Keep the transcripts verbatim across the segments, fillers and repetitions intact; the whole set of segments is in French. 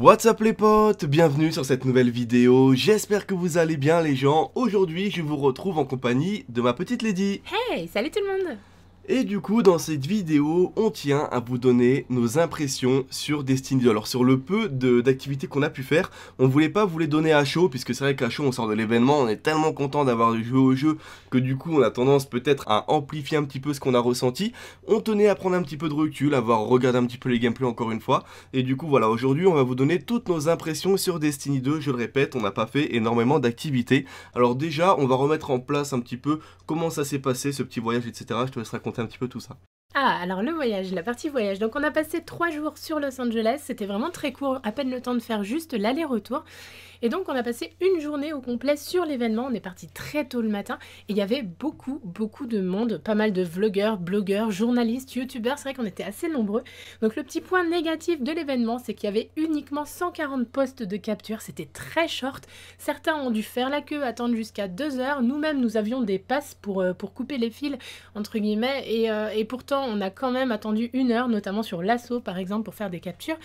What's up les potes, bienvenue sur cette nouvelle vidéo, j'espère que vous allez bien les gens. Aujourd'hui je vous retrouve en compagnie de ma petite Lady. Hey, salut tout le monde. Et du coup dans cette vidéo on tient à vous donner nos impressions sur Destiny deux. Alors sur le peu d'activités qu'on a pu faire, on voulait pas vous les donner à chaud, puisque c'est vrai qu'à chaud on sort de l'événement, on est tellement content d'avoir joué au jeu que du coup on a tendance peut-être à amplifier un petit peu ce qu'on a ressenti. On tenait à prendre un petit peu de recul, à voir regarder un petit peu les gameplays encore une fois. Et du coup voilà, aujourd'hui on va vous donner toutes nos impressions sur Destiny deux. Je le répète, on n'a pas fait énormément d'activités. Alors déjà on va remettre en place un petit peu comment ça s'est passé, ce petit voyage, etc. Je te laisse raconter un petit peu tout ça. Ah, alors le voyage, la partie voyage. Donc on a passé trois jours sur Los Angeles, c'était vraiment très court, à peine le temps de faire juste l'aller-retour. Et donc on a passé une journée au complet sur l'événement, on est parti très tôt le matin et il y avait beaucoup, beaucoup de monde, pas mal de vlogueurs, blogueurs, journalistes, youtubeurs, c'est vrai qu'on était assez nombreux. Donc le petit point négatif de l'événement, c'est qu'il y avait uniquement cent quarante postes de capture, c'était très short. Certains ont dû faire la queue, attendre jusqu'à deux heures, nous-mêmes nous avions des passes pour, euh, pour couper les fils, entre guillemets, et, euh, et pourtant on a quand même attendu une heure, notamment sur l'assaut par exemple, pour faire des captures.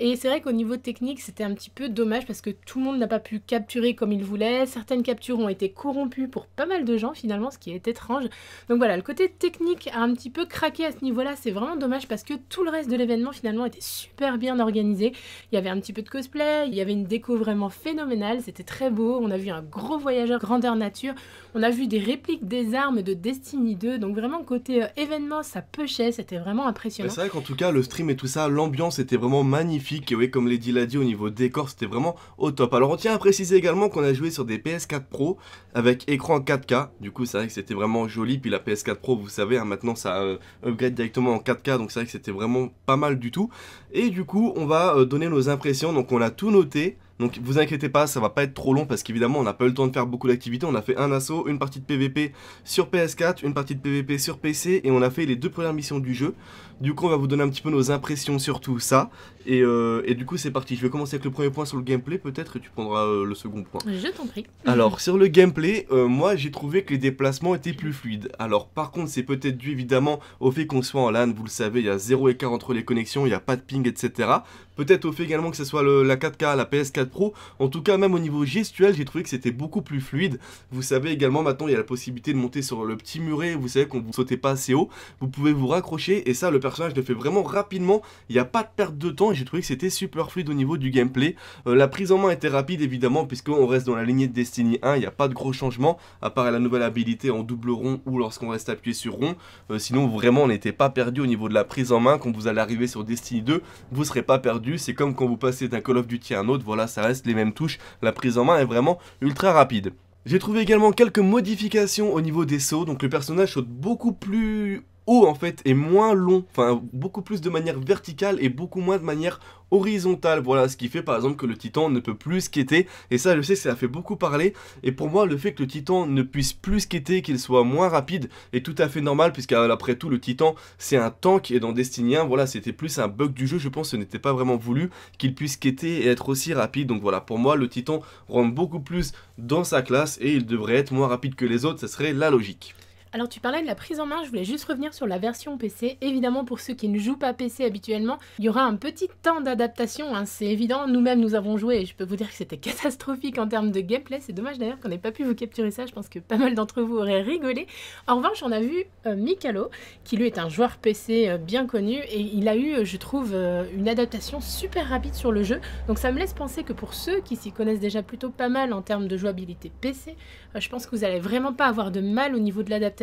Et c'est vrai qu'au niveau technique c'était un petit peu dommage parce que tout le monde n'a pas pu capturer comme il voulait, certaines captures ont été corrompues pour pas mal de gens finalement, ce qui est étrange. Donc voilà, le côté technique a un petit peu craqué à ce niveau là, c'est vraiment dommage parce que tout le reste de l'événement finalement était super bien organisé. Il y avait un petit peu de cosplay, il y avait une déco vraiment phénoménale, c'était très beau, on a vu un gros voyageur grandeur nature, on a vu des répliques des armes de Destiny deux, donc vraiment côté euh, événement ça peut c'était vraiment impressionnant. C'est vrai qu'en tout cas le stream et tout ça, l'ambiance était vraiment magnifique et oui, comme Lady l'a dit, au niveau décor c'était vraiment au top. Alors on tient à préciser également qu'on a joué sur des P S quatre Pro avec écran quatre K, du coup c'est vrai que c'était vraiment joli, puis la P S quatre Pro vous savez hein, maintenant ça euh, upgrade directement en quatre K, donc c'est vrai que c'était vraiment pas mal du tout. Et du coup on va euh, donner nos impressions, donc on a tout noté. Donc vous inquiétez pas, ça va pas être trop long parce qu'évidemment on n'a pas eu le temps de faire beaucoup d'activités. On a fait un assaut, une partie de P V P sur P S quatre, une partie de P V P sur P C et on a fait les deux premières missions du jeu. Du coup on va vous donner un petit peu nos impressions sur tout ça. Et, euh, et du coup c'est parti, je vais commencer avec le premier point sur le gameplay, peut-être et tu prendras euh, le second point. Je t'en prie. Alors sur le gameplay, euh, moi j'ai trouvé que les déplacements étaient plus fluides. Alors par contre c'est peut-être dû évidemment au fait qu'on soit en LAN, vous le savez, il y a zéro écart entre les connexions, il n'y a pas de ping, et cetera. Peut-être au fait également que ce soit le, la quatre K, la P S quatre Pro, en tout cas même au niveau gestuel j'ai trouvé que c'était beaucoup plus fluide. Vous savez également maintenant il y a la possibilité de monter sur le petit muret, vous savez qu'on ne vous sautez pas assez haut, vous pouvez vous raccrocher et ça le personnage le fait vraiment rapidement, il n'y a pas de perte de temps et j'ai trouvé que c'était super fluide au niveau du gameplay. Euh, la prise en main était rapide évidemment puisqu'on reste dans la lignée de Destiny un, il n'y a pas de gros changements à part la nouvelle habilité en double rond ou lorsqu'on reste appuyé sur rond, euh, sinon vraiment on n'était pas perdu au niveau de la prise en main. Quand vous allez arriver sur Destiny deux, vous ne serez pas perdu. C'est comme quand vous passez d'un Call of Duty à un autre, voilà, ça reste les mêmes touches, la prise en main est vraiment ultra rapide. J'ai trouvé également quelques modifications au niveau des sauts, donc le personnage saute beaucoup plus haut en fait et moins long, enfin beaucoup plus de manière verticale et beaucoup moins de manière horizontale, voilà, ce qui fait par exemple que le titan ne peut plus skater, et ça je sais que ça a fait beaucoup parler, et pour moi le fait que le titan ne puisse plus skater, qu'il soit moins rapide est tout à fait normal, puisqu'après tout le titan c'est un tank, et dans Destiny un voilà c'était plus un bug du jeu, je pense que ce n'était pas vraiment voulu qu'il puisse skater et être aussi rapide. Donc voilà, pour moi le titan rentre beaucoup plus dans sa classe et il devrait être moins rapide que les autres, ça serait la logique. Alors tu parlais de la prise en main, je voulais juste revenir sur la version P C. Évidemment pour ceux qui ne jouent pas P C habituellement, il y aura un petit temps d'adaptation, hein, c'est évident, nous-mêmes nous avons joué et je peux vous dire que c'était catastrophique en termes de gameplay, c'est dommage d'ailleurs qu'on n'ait pas pu vous capturer ça, je pense que pas mal d'entre vous auraient rigolé. En revanche on a vu euh, Mikalo, qui lui est un joueur P C euh, bien connu et il a eu, je trouve, euh, une adaptation super rapide sur le jeu, donc ça me laisse penser que pour ceux qui s'y connaissent déjà plutôt pas mal en termes de jouabilité P C, euh, je pense que vous n'allez vraiment pas avoir de mal au niveau de l'adaptation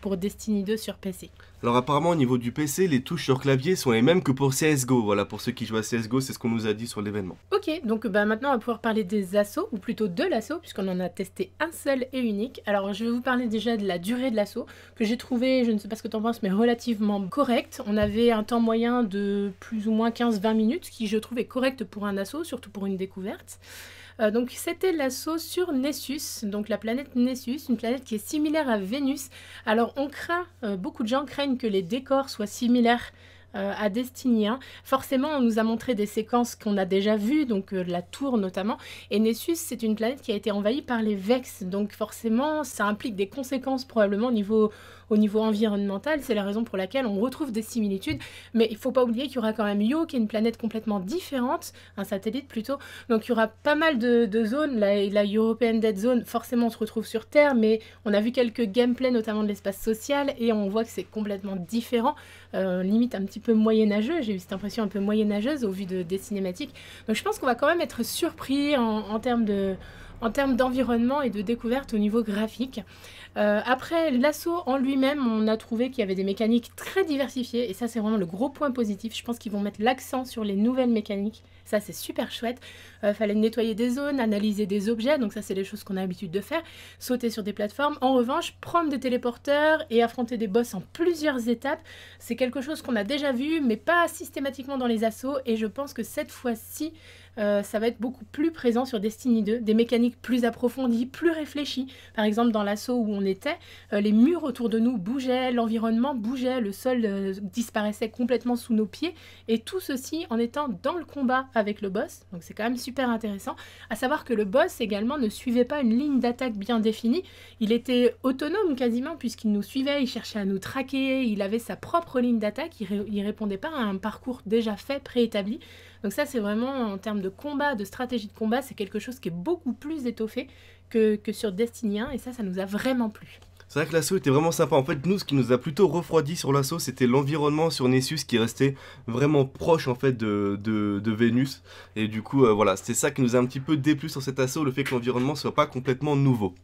pour Destiny deux sur P C. Alors apparemment au niveau du P C, les touches sur clavier sont les mêmes que pour C S G O, voilà, pour ceux qui jouent à C S G O, c'est ce qu'on nous a dit sur l'événement. Ok, donc bah, maintenant on va pouvoir parler des assauts, ou plutôt de l'assaut, puisqu'on en a testé un seul et unique. Alors je vais vous parler déjà de la durée de l'assaut, que j'ai trouvé, je ne sais pas ce que t'en penses, mais relativement correcte. On avait un temps moyen de plus ou moins quinze vingt minutes, ce qui je trouve est correct pour un assaut, surtout pour une découverte. Euh, donc c'était l'assaut sur Nessus, donc la planète Nessus, une planète qui est similaire à Vénus. Alors on craint, euh, beaucoup de gens craignent que les décors soient similaires euh, à Destiny un. Forcément, on nous a montré des séquences qu'on a déjà vues, donc euh, la tour notamment. Et Nessus, c'est une planète qui a été envahie par les Vex. Donc forcément, ça implique des conséquences probablement au niveau, au niveau environnemental. C'est la raison pour laquelle on retrouve des similitudes. Mais il ne faut pas oublier qu'il y aura quand même Io, qui est une planète complètement différente, un satellite plutôt. Donc il y aura pas mal de, de zones. La, la European Dead Zone, forcément, on se retrouve sur Terre, mais on a vu quelques gameplays, notamment de l'espace social, et on voit que c'est complètement différent, euh, limite un petit peu moyenâgeux. J'ai eu cette impression un peu moyenâgeuse au vu de, des cinématiques. Donc je pense qu'on va quand même être surpris en, en termes de... en termes d'environnement et de découverte au niveau graphique. Euh, après, l'assaut en lui-même, on a trouvé qu'il y avait des mécaniques très diversifiées, et ça c'est vraiment le gros point positif. Je pense qu'ils vont mettre l'accent sur les nouvelles mécaniques, ça c'est super chouette. Euh, fallait nettoyer des zones, analyser des objets, donc ça c'est les choses qu'on a l'habitude de faire, sauter sur des plateformes. En revanche, prendre des téléporteurs et affronter des boss en plusieurs étapes, c'est quelque chose qu'on a déjà vu, mais pas systématiquement dans les assauts, et je pense que cette fois-ci, Euh, ça va être beaucoup plus présent sur Destiny deux, des mécaniques plus approfondies, plus réfléchies. Par exemple, dans l'assaut où on était, euh, les murs autour de nous bougeaient, l'environnement bougeait, le sol euh, disparaissait complètement sous nos pieds, et tout ceci en étant dans le combat avec le boss, donc c'est quand même super intéressant. À savoir que le boss également ne suivait pas une ligne d'attaque bien définie, il était autonome quasiment puisqu'il nous suivait, il cherchait à nous traquer, il avait sa propre ligne d'attaque, il, ré il répondait pas à un parcours déjà fait, préétabli. Donc ça c'est vraiment, en termes de combat, de stratégie de combat, c'est quelque chose qui est beaucoup plus étoffé que, que sur Destiny un, et ça, ça nous a vraiment plu. C'est vrai que l'assaut était vraiment sympa. En fait, nous, ce qui nous a plutôt refroidi sur l'assaut, c'était l'environnement sur Nessus qui restait vraiment proche en fait de, de, de Vénus. Et du coup, euh, voilà, c'est ça qui nous a un petit peu déplu sur cet assaut, le fait que l'environnement soit pas complètement nouveau.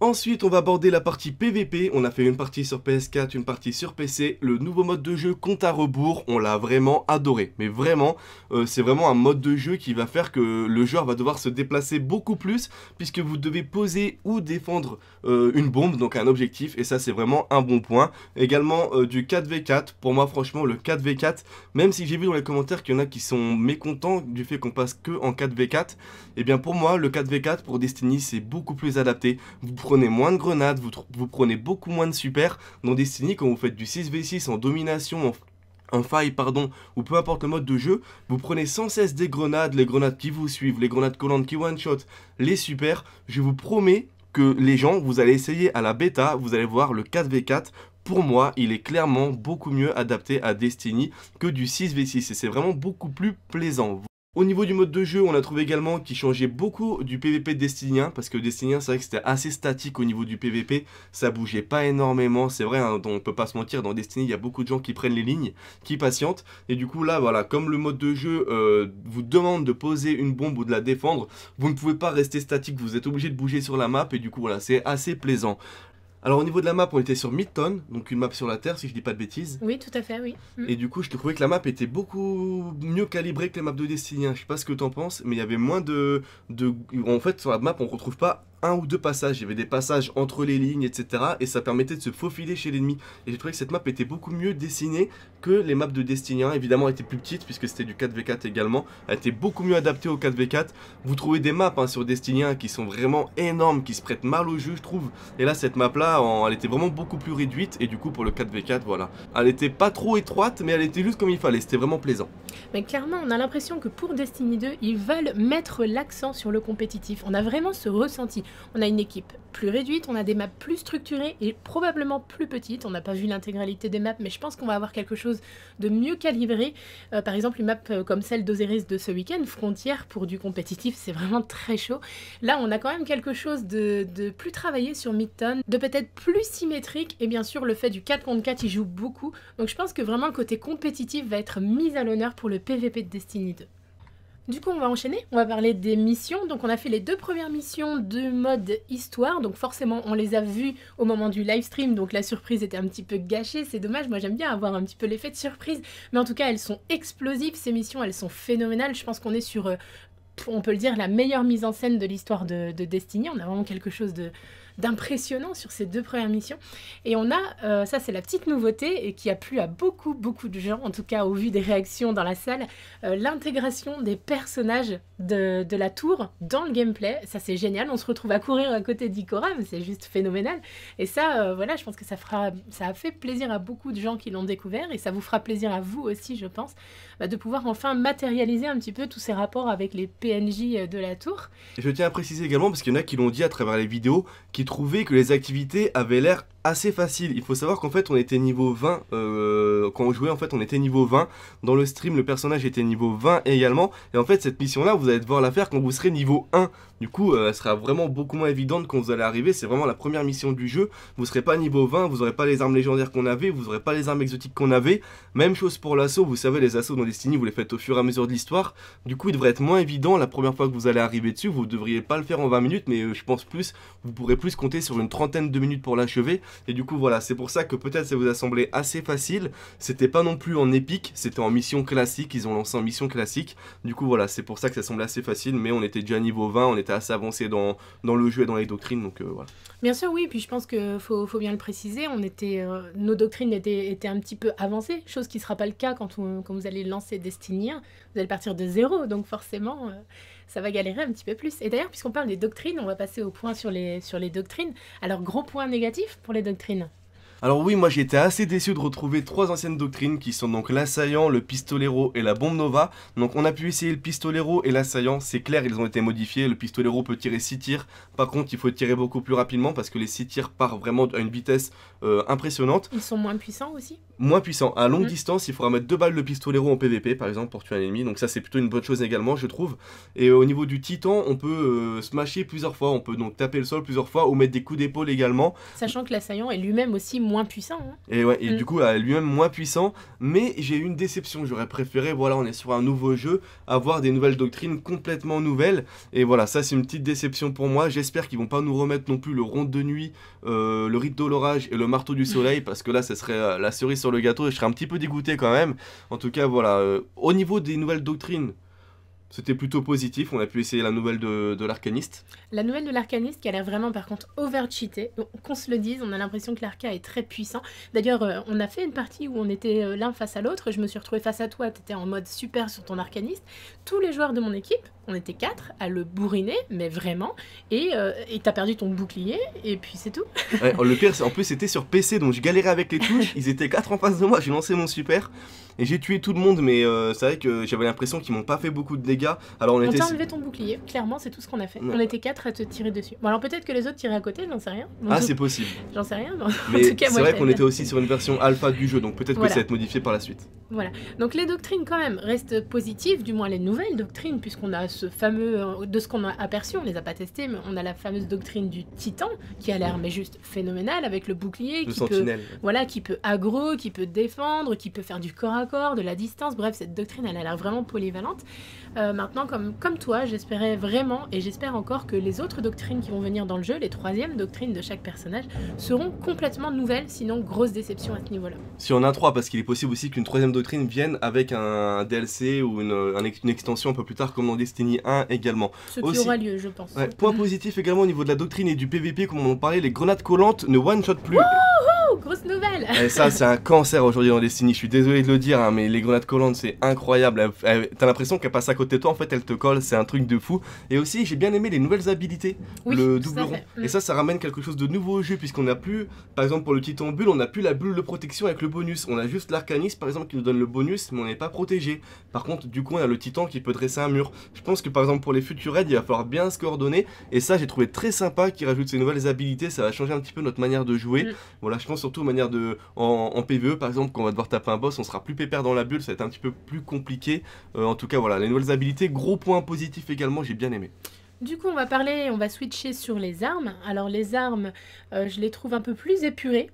Ensuite, on va aborder la partie P V P. On a fait une partie sur P S quatre, une partie sur P C. Le nouveau mode de jeu compte à rebours, on l'a vraiment adoré. Mais vraiment, euh, c'est vraiment un mode de jeu qui va faire que le joueur va devoir se déplacer beaucoup plus, puisque vous devez poser ou défendre euh, une bombe, donc un objectif. Et ça, c'est vraiment un bon point. Également, euh, du quatre v quatre. Pour moi, franchement, le quatre v quatre, même si j'ai vu dans les commentaires qu'il y en a qui sont mécontents du fait qu'on passe que en quatre v quatre, eh bien pour moi, le quatre v quatre pour Destiny, c'est beaucoup plus adapté. Vous Vous prenez moins de grenades, vous, vous prenez beaucoup moins de super. Dans Destiny, quand vous faites du six v six en domination, en en faille, pardon, ou peu importe le mode de jeu, vous prenez sans cesse des grenades, les grenades qui vous suivent, les grenades collantes qui one-shot, les super. Je vous promets que les gens, vous allez essayer à la bêta, vous allez voir le quatre v quatre. Pour moi, il est clairement beaucoup mieux adapté à Destiny que du six v six, et c'est vraiment beaucoup plus plaisant. Au niveau du mode de jeu, on a trouvé également qu'il changeait beaucoup du P V P de Destiny un, parce que Destiny un, c'est vrai que c'était assez statique au niveau du P V P, ça bougeait pas énormément, c'est vrai, hein, on peut pas se mentir, dans Destiny, il y a beaucoup de gens qui prennent les lignes, qui patientent, et du coup là, voilà, comme le mode de jeu euh, vous demande de poser une bombe ou de la défendre, vous ne pouvez pas rester statique, vous êtes obligé de bouger sur la map, et du coup voilà, c'est assez plaisant. Alors au niveau de la map, on était sur Midtown, donc une map sur la Terre si je dis pas de bêtises. Oui, tout à fait, oui. Mm. Et du coup, je trouvais que la map était beaucoup mieux calibrée que la map de Destiny. Je sais pas ce que t'en penses, mais il y avait moins de, de... En fait, sur la map, on retrouve pas un ou deux passages. Il y avait des passages entre les lignes, et cetera. Et ça permettait de se faufiler chez l'ennemi. Et j'ai trouvé que cette map était beaucoup mieux dessinée que les maps de Destiny un. Évidemment, elle était plus petite puisque c'était du quatre v quatre également. Elle était beaucoup mieux adaptée au quatre v quatre. Vous trouvez des maps hein, sur Destiny un qui sont vraiment énormes, qui se prêtent mal au jeu, je trouve. Et là, cette map-là, elle était vraiment beaucoup plus réduite, et du coup pour le quatre v quatre, voilà, elle était pas trop étroite, mais elle était juste comme il fallait, c'était vraiment plaisant. Mais clairement, on a l'impression que pour Destiny deux, ils veulent mettre l'accent sur le compétitif. On a vraiment ce ressenti. On a une équipe plus réduite, on a des maps plus structurées et probablement plus petites. On n'a pas vu l'intégralité des maps, mais je pense qu'on va avoir quelque chose de mieux calibré. Euh, par exemple, une map comme celle d'Osiris de ce week-end, Frontier, pour du compétitif, c'est vraiment très chaud. Là, on a quand même quelque chose de, de plus travaillé sur Midtown, de peut-être plus symétrique, et bien sûr le fait du quatre contre quatre, il joue beaucoup. Donc je pense que vraiment le côté compétitif va être mis à l'honneur pour le P V P de Destiny deux. Du coup, on va enchaîner, on va parler des missions. Donc on a fait les deux premières missions de mode histoire, donc forcément on les a vues au moment du live stream, donc la surprise était un petit peu gâchée, c'est dommage, moi j'aime bien avoir un petit peu l'effet de surprise, mais en tout cas elles sont explosives, ces missions, elles sont phénoménales. Je pense qu'on est sur, euh, on peut le dire, la meilleure mise en scène de l'histoire de, de Destiny. On a vraiment quelque chose de d'impressionnant sur ces deux premières missions. Et on a, euh, ça c'est la petite nouveauté et qui a plu à beaucoup, beaucoup de gens, en tout cas au vu des réactions dans la salle, euh, l'intégration des personnages de, de la tour dans le gameplay. Ça c'est génial, on se retrouve à courir à côté d'Ikora, mais c'est juste phénoménal. Et ça, euh, voilà, je pense que ça, fera, ça a fait plaisir à beaucoup de gens qui l'ont découvert et ça vous fera plaisir à vous aussi, je pense, bah, de pouvoir enfin matérialiser un petit peu tous ces rapports avec les P N J de la tour. Et je tiens à préciser également, parce qu'il y en a qui l'ont dit à travers les vidéos, qui trouvaient que les activités avaient l'air assez facile. Il faut savoir qu'en fait on était niveau vingt euh, quand on jouait, en fait on était niveau vingt dans le stream, le personnage était niveau vingt également, et en fait cette mission là vous allez devoir la faire quand vous serez niveau un. Du coup euh, elle sera vraiment beaucoup moins évidente quand vous allez arriver. C'est vraiment la première mission du jeu, vous serez pas niveau vingt, vous aurez pas les armes légendaires qu'on avait, vous aurez pas les armes exotiques qu'on avait. Même chose pour l'assaut, vous savez les assauts dans Destiny vous les faites au fur et à mesure de l'histoire, du coup il devrait être moins évident la première fois que vous allez arriver dessus. Vous devriez pas le faire en vingt minutes, mais euh, je pense plus, vous pourrez plus compter sur une trentaine de minutes pour l'achever. Et du coup voilà, c'est pour ça que peut-être ça vous a semblé assez facile. C'était pas non plus en épique, c'était en mission classique, ils ont lancé en mission classique. Du coup voilà, c'est pour ça que ça semble assez facile, mais on était déjà niveau vingt, on était assez avancé dans, dans le jeu et dans les doctrines, donc euh, voilà. Bien sûr oui, puis je pense qu'il faut, faut bien le préciser, on était, euh, nos doctrines étaient, étaient un petit peu avancées, chose qui ne sera pas le cas quand, on, quand vous allez lancer Destiny un, vous allez partir de zéro, donc forcément... Euh... ça va galérer un petit peu plus. Et d'ailleurs, puisqu'on parle des doctrines, on va passer au point sur les, sur les doctrines. Alors, gros point négatif pour les doctrines. Alors oui, moi j'étais assez déçu de retrouver trois anciennes doctrines qui sont donc l'assaillant, le pistolero et la bombe nova. Donc on a pu essayer le pistolero et l'assaillant, c'est clair, ils ont été modifiés. Le pistolero peut tirer six tirs, par contre il faut tirer beaucoup plus rapidement parce que les six tirs partent vraiment à une vitesse euh, impressionnante. Ils sont moins puissants aussi. Moins puissants, à longue mmh. distance il faudra mettre deux balles de pistolero en P V P par exemple pour tuer un ennemi. Donc ça c'est plutôt une bonne chose également je trouve. Et euh, au niveau du titan, on peut euh, smasher plusieurs fois, on peut donc taper le sol plusieurs fois ou mettre des coups d'épaule également. Sachant que l'assaillant est lui-même aussi moins moins puissant. Hein. Et ouais, et mm. du coup, lui-même moins puissant, mais j'ai eu une déception. J'aurais préféré, voilà, on est sur un nouveau jeu, avoir des nouvelles doctrines complètement nouvelles. Et voilà, ça c'est une petite déception pour moi. J'espère qu'ils vont pas nous remettre non plus le rond de nuit, euh, le rite de l'orage et le marteau du soleil, parce que là, ça serait euh, la cerise sur le gâteau et je serais un petit peu dégoûté quand même. En tout cas, voilà, euh, au niveau des nouvelles doctrines, c'était plutôt positif, on a pu essayer la nouvelle de, de l'arcaniste. La nouvelle de l'arcaniste qui a l'air vraiment par contre over-cheatée, qu'on se le dise, on a l'impression que l'arca est très puissant. D'ailleurs, on a fait une partie où on était l'un face à l'autre, je me suis retrouvée face à toi, tu étais en mode super sur ton arcaniste. Tous les joueurs de mon équipe, on était quatre, à le bourriner, mais vraiment, et euh, t'as perdu ton bouclier, et puis c'est tout. Ouais, le pire, en plus c'était sur P C, donc je galérais avec les touches, ils étaient quatre en face de moi, j'ai lancé mon super... Et j'ai tué tout le monde, mais euh, c'est vrai que j'avais l'impression qu'ils m'ont pas fait beaucoup de dégâts. Alors on, on était... t'a enlevé ton bouclier, clairement c'est tout ce qu'on a fait. Ouais. On était quatre à te tirer dessus. Bon alors peut-être que les autres tiraient à côté, j'en sais rien. Dans ah tout... c'est possible. J'en sais rien, mais, mais en tout cas c'est vrai qu'on était aussi sur une version alpha du jeu, donc peut-être voilà. que ça va être modifié par la suite. Voilà, donc les doctrines quand même restent positives, du moins les nouvelles doctrines, puisqu'on a ce fameux, de ce qu'on a aperçu, on les a pas testés, mais on a la fameuse doctrine du titan, qui a l'air mais juste phénoménale, avec le bouclier, le qui, peut, voilà, qui peut aggro, qui peut défendre, qui peut faire du corps à corps, de la distance, bref cette doctrine elle a l'air vraiment polyvalente. Euh, maintenant comme, comme toi j'espérais vraiment et j'espère encore que les autres doctrines qui vont venir dans le jeu, les troisièmes doctrines de chaque personnage seront complètement nouvelles, sinon grosse déception à ce niveau là. Si on a trois, parce qu'il est possible aussi qu'une troisième doctrine vienne avec un D L C ou une, une extension un peu plus tard comme dans Destiny un également. Ce qui aussi, aura lieu je pense. Ouais, point positif également au niveau de la doctrine et du P V P comme on en parlait, les grenades collantes ne one shot plus. Wouhou, grosse nouvelle. Et ça c'est un cancer aujourd'hui dans Destiny, je suis désolé de le dire hein, mais les grenades collantes c'est incroyable, t'as l'impression qu'elle passe à côté de toi, en fait elle te colle, c'est un truc de fou. Et aussi j'ai bien aimé les nouvelles habilités, oui, le double rond, et ça ça ramène quelque chose de nouveau au jeu, puisqu'on a plus, par exemple pour le titan bulle, on a plus la bulle de protection avec le bonus, on a juste l'arcaniste par exemple qui nous donne le bonus mais on n'est pas protégé. Par contre du coup on a le titan qui peut dresser un mur. Je pense que par exemple pour les futurs raids il va falloir bien se coordonner, et ça j'ai trouvé très sympa qu'ils rajoutent ces nouvelles habilités, ça va changer un petit peu notre manière de jouer. Mm. Voilà, je pense surtout manière de, en, en P V E par exemple, quand on va devoir taper un boss on sera plus pépère dans la bulle, ça va être un petit peu plus compliqué. Euh, en tout cas voilà, les nouvelles habilités, gros point positif également, j'ai bien aimé. Du coup on va parler, on va switcher sur les armes. Alors les armes, euh, je les trouve un peu plus épurées.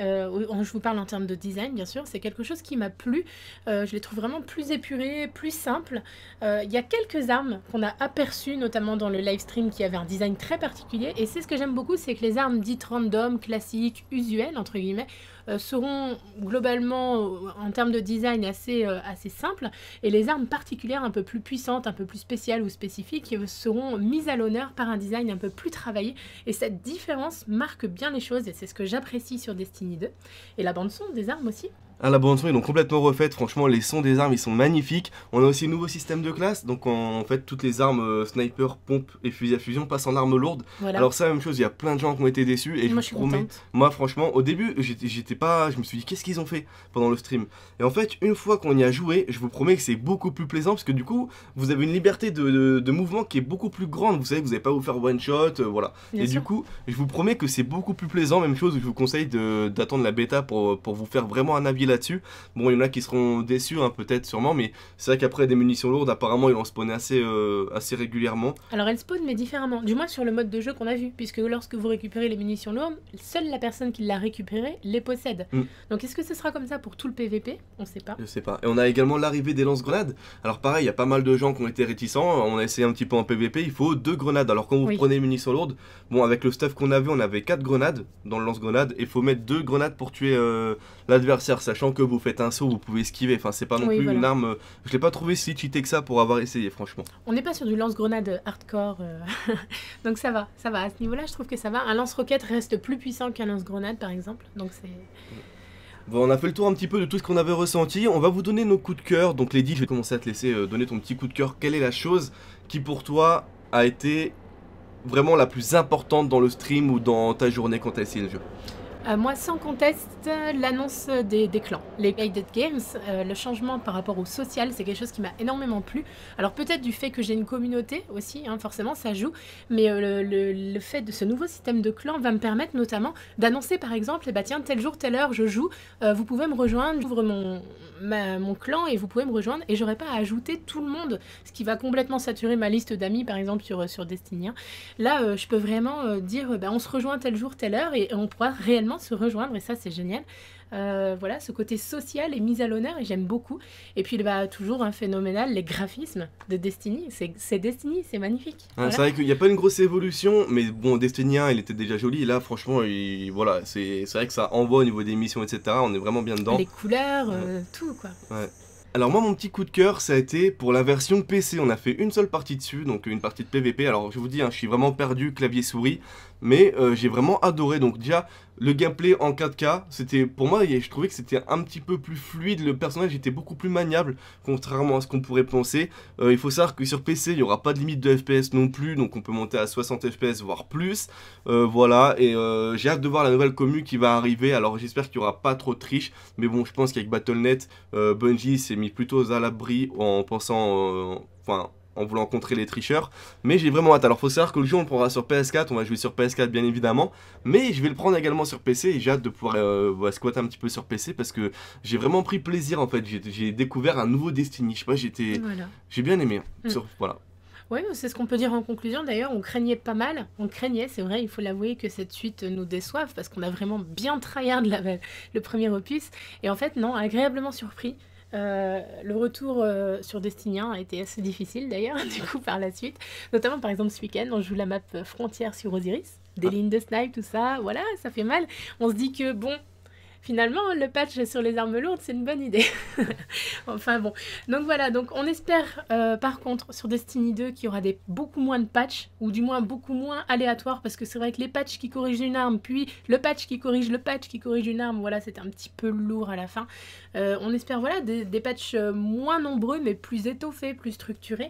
euh, je vous parle en termes de design bien sûr, c'est quelque chose qui m'a plu, euh, je les trouve vraiment plus épurés, plus simples. Euh, il y a quelques armes qu'on a aperçues, notamment dans le live stream, qui avaient un design très particulier, et c'est ce que j'aime beaucoup, c'est que les armes dites random, classiques, usuelles entre guillemets, euh, seront globalement euh, en termes de design assez, euh, assez simples, et les armes particulières un peu plus puissantes, un peu plus spéciales ou spécifiques euh, seront mises à l'honneur par un design un peu plus travaillé, et cette différence marque bien les choses, et c'est ce que j'apprécie sur Destiny deux. Et la bande son des armes aussi. Ah, la bande son ils l'ont complètement refaite, franchement les sons des armes ils sont magnifiques. On a aussi un nouveau système de classe, donc en, en fait toutes les armes euh, sniper, pompe et fusil à fusion passent en armes lourdes. Voilà. Alors ça, même chose, il y a plein de gens qui ont été déçus et moi, je, je promets, contente. Moi franchement au début j'étais pas, je me suis dit qu'est-ce qu'ils ont fait pendant le stream. Et en fait une fois qu'on y a joué, je vous promets que c'est beaucoup plus plaisant parce que du coup vous avez une liberté de, de, de mouvement qui est beaucoup plus grande, vous savez que vous n'allez pas vous faire one shot, euh, voilà. Bien et sûr. Du coup je vous promets que c'est beaucoup plus plaisant, même chose, je vous conseille d'attendre la bêta pour, pour vous faire vraiment un avis là-dessus. Bon, il y en a qui seront déçus, hein, peut-être, sûrement, mais c'est vrai qu'après des munitions lourdes, apparemment, ils en spawnent assez, euh, assez régulièrement. Alors, elles spawnent, mais différemment, du moins sur le mode de jeu qu'on a vu, puisque lorsque vous récupérez les munitions lourdes, seule la personne qui l'a récupérée les possède. Mm. Donc, est-ce que ce sera comme ça pour tout le P V P? On sait pas. Je sais pas. Et on a également l'arrivée des lance-grenades. Alors, pareil, il y a pas mal de gens qui ont été réticents. On a essayé un petit peu en P V P, il faut deux grenades. Alors, quand vous oui. prenez les munitions lourdes, bon, avec le stuff qu'on avait, on avait quatre grenades dans le lance-grenade, et il faut mettre deux grenades pour tuer euh, l'adversaire, sachant que vous faites un saut, vous pouvez esquiver, enfin c'est pas non oui, plus voilà. une arme, je l'ai pas trouvé si cheatée que ça pour avoir essayé franchement. On n'est pas sur du lance-grenade hardcore, euh... donc ça va, ça va, à ce niveau-là je trouve que ça va, un lance-roquette reste plus puissant qu'un lance-grenade par exemple, donc c'est... Ouais. Bon, on a fait le tour un petit peu de tout ce qu'on avait ressenti, on va vous donner nos coups de cœur, donc Lady je vais commencer à te laisser euh, donner ton petit coup de cœur, quelle est la chose qui pour toi a été vraiment la plus importante dans le stream ou dans ta journée quand t'as essayé le jeu? Euh, moi, sans conteste, l'annonce des, des clans, les Guided Games, euh, le changement par rapport au social, c'est quelque chose qui m'a énormément plu. Alors peut-être du fait que j'ai une communauté aussi, hein, forcément ça joue, mais euh, le, le, le fait de ce nouveau système de clans va me permettre notamment d'annoncer par exemple, eh ben, tiens, tel jour, telle heure je joue, euh, vous pouvez me rejoindre, j'ouvre mon, ma, mon clan et vous pouvez me rejoindre et j'aurai pas à ajouter tout le monde, ce qui va complètement saturer ma liste d'amis par exemple sur, sur Destiny. Là, euh, je peux vraiment euh, dire, bah, on se rejoint tel jour, telle heure et on pourra réellement se rejoindre et ça c'est génial. Euh, voilà, ce côté social est mis à l'honneur et j'aime beaucoup. Et puis bah, toujours un phénoménal, les graphismes de Destiny, c'est Destiny, c'est magnifique. Ah, voilà. C'est vrai qu'il n'y a pas une grosse évolution, mais bon, Destiny un, il était déjà joli. Et là, franchement, il, voilà, c'est vrai que ça envoie au niveau des missions, et cetera. On est vraiment bien dedans. Les couleurs, euh, ouais. tout quoi. Ouais. Alors moi mon petit coup de cœur ça a été pour la version P C, on a fait une seule partie dessus, donc une partie de P V P, alors je vous dis hein, je suis vraiment perdu clavier souris, mais euh, j'ai vraiment adoré, donc déjà le gameplay en quatre K, c'était pour moi je trouvais que c'était un petit peu plus fluide, le personnage était beaucoup plus maniable contrairement à ce qu'on pourrait penser, euh, il faut savoir que sur P C il n'y aura pas de limite de F P S non plus, donc on peut monter à soixante F P S voire plus, euh, voilà, et euh, j'ai hâte de voir la nouvelle commu qui va arriver, alors j'espère qu'il n'y aura pas trop de triche, mais bon je pense qu'avec Battle point net, euh, Bungie c'est mis plutôt à l'abri en pensant, euh, enfin en voulant contrer les tricheurs, mais j'ai vraiment hâte. Alors faut savoir que le jeu on le prendra sur P S quatre, on va jouer sur P S quatre bien évidemment, mais je vais le prendre également sur P C et j'ai hâte de pouvoir euh, bah, squatter un petit peu sur P C parce que j'ai vraiment pris plaisir en fait, j'ai découvert un nouveau Destiny, je sais pas, j'étais, voilà. j'ai bien aimé, hein, mmh. sur, voilà. Oui, c'est ce qu'on peut dire en conclusion. D'ailleurs, on craignait pas mal. On craignait, c'est vrai, il faut l'avouer, que cette suite nous déçoive parce qu'on a vraiment bien tryhard le premier opus. Et en fait, non, agréablement surpris. Euh, le retour euh, sur Destiny un a été assez difficile d'ailleurs du coup par la suite, notamment par exemple ce week-end on joue la map Frontier sur Osiris, des ah. lignes de snipe, tout ça, voilà, ça fait mal, on se dit que bon finalement le patch sur les armes lourdes c'est une bonne idée enfin bon, donc voilà, donc on espère euh, par contre sur Destiny deux qu'il y aura des, beaucoup moins de patchs, ou du moins beaucoup moins aléatoires, parce que c'est vrai que les patchs qui corrigent une arme, puis le patch qui corrige le patch qui corrige une arme, voilà c'était un petit peu lourd à la fin. Euh, on espère voilà des, des patchs moins nombreux mais plus étoffés, plus structurés.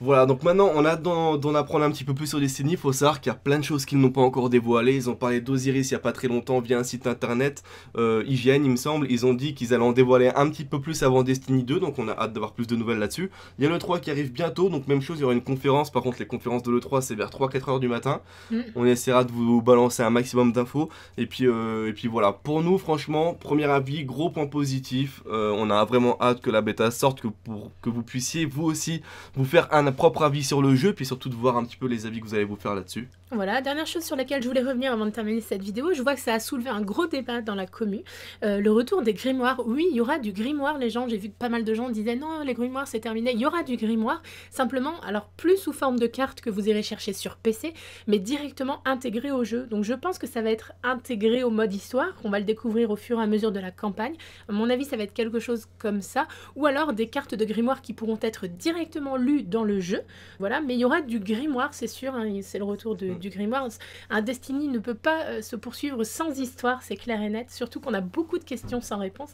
Voilà, donc maintenant on a d'en apprendre un petit peu plus sur Destiny, il faut savoir qu'il y a plein de choses qu'ils n'ont pas encore dévoilées, ils ont parlé d'Osiris il n'y a pas très longtemps via un site internet, euh, I G N il me semble, ils ont dit qu'ils allaient en dévoiler un petit peu plus avant Destiny deux, donc on a hâte d'avoir plus de nouvelles là-dessus. Il y a l'E trois qui arrive bientôt, donc même chose, il y aura une conférence, par contre les conférences de l'E trois c'est vers trois quatre heures du matin, mmh. on essaiera de vous balancer un maximum d'infos, et, euh, et puis voilà, pour nous franchement, premier avis, gros point positif, euh, on a vraiment hâte que la bêta sorte, que, pour, que vous puissiez vous aussi vous faire un propre avis sur le jeu, puis surtout de voir un petit peu les avis que vous allez vous faire là-dessus. Voilà, dernière chose sur laquelle je voulais revenir avant de terminer cette vidéo, je vois que ça a soulevé un gros débat dans la commu, euh, le retour des grimoires. Oui, il y aura du grimoire les gens, j'ai vu que pas mal de gens disaient non, les grimoires c'est terminé, il y aura du grimoire, simplement, alors plus sous forme de cartes que vous irez chercher sur P C, mais directement intégré au jeu, donc je pense que ça va être intégré au mode histoire, on va le découvrir au fur et à mesure de la campagne, à mon avis ça va être quelque chose comme ça, ou alors des cartes de grimoire qui pourront être directement lues dans le jeu, voilà, mais il y aura du grimoire c'est sûr, hein, c'est le retour de du grimoire. Un Destiny ne peut pas euh, se poursuivre sans histoire, c'est clair et net, surtout qu'on a beaucoup de questions sans réponse.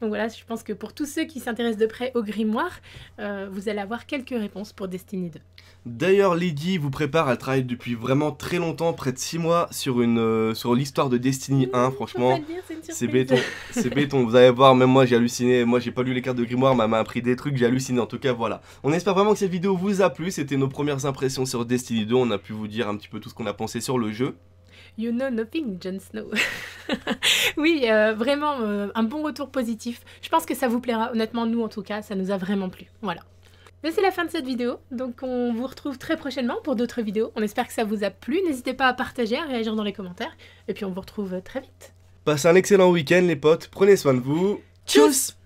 Donc voilà, je pense que pour tous ceux qui s'intéressent de près au grimoire, euh, vous allez avoir quelques réponses pour Destiny deux. D'ailleurs, Lydie vous prépare, elle travaille depuis vraiment très longtemps, près de six mois, sur, une, euh, sur l'histoire de Destiny un, mmh, franchement, c'est béton, c'est béton, vous allez voir, même moi j'ai halluciné, moi j'ai pas lu les cartes de grimoire, mais elle m'a appris des trucs, j'ai halluciné, en tout cas voilà. On espère vraiment que cette vidéo vous a plu, c'était nos premières impressions sur Destiny deux, on a pu vous dire un petit peu tout ce qu'on a pensé sur le jeu. You know nothing, Jon Snow. Oui, euh, vraiment euh, un bon retour positif. Je pense que ça vous plaira. Honnêtement, nous en tout cas, ça nous a vraiment plu. Voilà. Mais c'est la fin de cette vidéo, donc on vous retrouve très prochainement pour d'autres vidéos. On espère que ça vous a plu. N'hésitez pas à partager, à réagir dans les commentaires. Et puis on vous retrouve très vite. Passez un excellent week-end les potes. Prenez soin de vous. Tchuss.